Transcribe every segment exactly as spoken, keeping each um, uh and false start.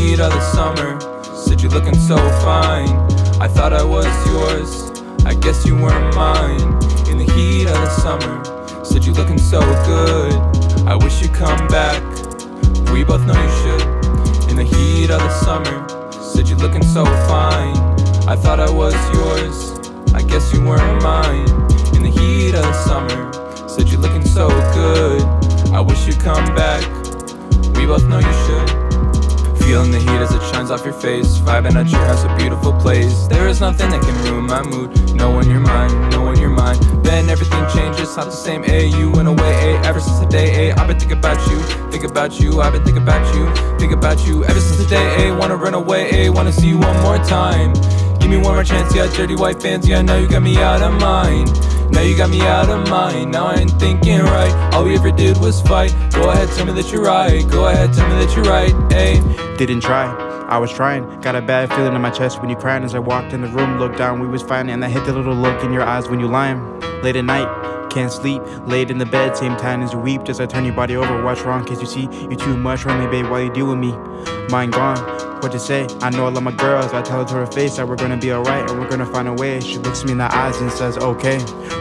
heat of the summer. Said you're looking so fine. I thought I was yours, I guess you weren't mine. In the heat of the summer. Said you're looking so good, I wish you'd come back. We both know you should. In the heat of the summer. Said you're looking so fine. I thought I was yours, I guess you weren't mine. In the heat of the summer. Said you're looking so good, I wish you'd come back. We both know you should. Feeling the heat as it shines off your face. Vibing at your house, a beautiful place. There is nothing that can ruin my mood. Knowing you're mine, knowing you're mine. Then everything changes, not the same. A, you went away, a, ever since the day, a. I've been thinking about you, think about you. I've been thinking about you, think about you. Ever since the day, a, wanna run away, a. Wanna see you one more time. Give me one more chance, yeah, dirty white fans. Yeah, now you got me out of mine. Now you got me out of mind. Now I ain't thinking right. All we ever did was fight. Go ahead, tell me that you're right. Go ahead, tell me that you're right. Ayy. Didn't try, I was trying. Got a bad feeling in my chest when you crying. As I walked in the room, looked down, we was fighting. And I hit the little look in your eyes when you lying. Late at night, can't sleep, laid in the bed, same time as you weep. Just I turn your body over, watch wrong, cause you see, you too much. Run me, babe, while you deal with me. Mine gone. What to say? I know I love my girls. I tell her to her face that we're gonna be alright and we're gonna find a way. She looks me in the eyes and says, okay.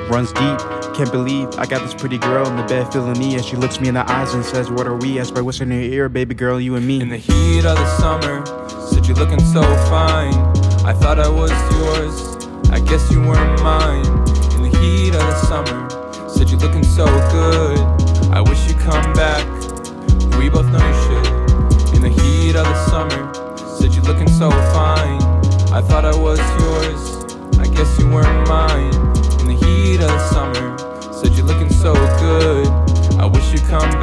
Runs deep, can't believe I got this pretty girl in the bed feeling me. And she looks me in the eyes and says, what are we? I spray what's in your ear, baby girl, you and me. In the heat of the summer, said you're looking so fine. I thought I was yours, I guess you weren't mine. In the heat of the summer, said you're looking so good, I wish you'd come back. We both know you should. In the heat of the summer. Said you're looking so fine. I thought I was yours, I guess you weren't mine. In the heat of the summer. Said you're looking so good, I wish you'd come